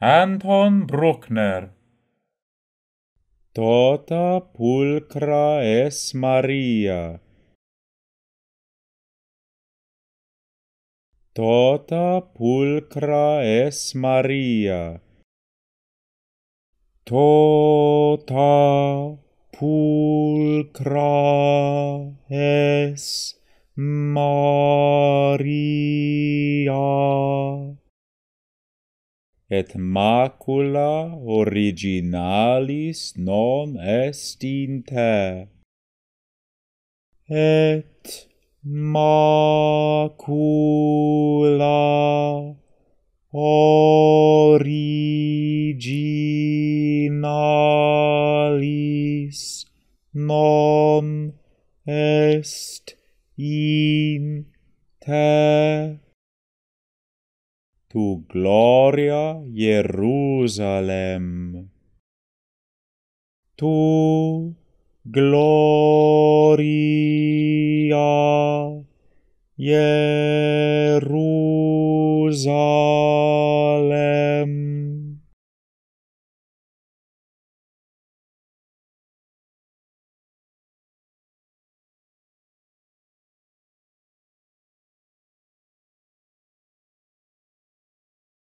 Anton Bruckner. Tota pulchra es Maria. Tota pulchra es Maria. Tota pulchra es Maria. Et macula originalis non estinta. Et macula originalis non est in te. Tu gloria Jerusalem. Tu gloria Jerusalem.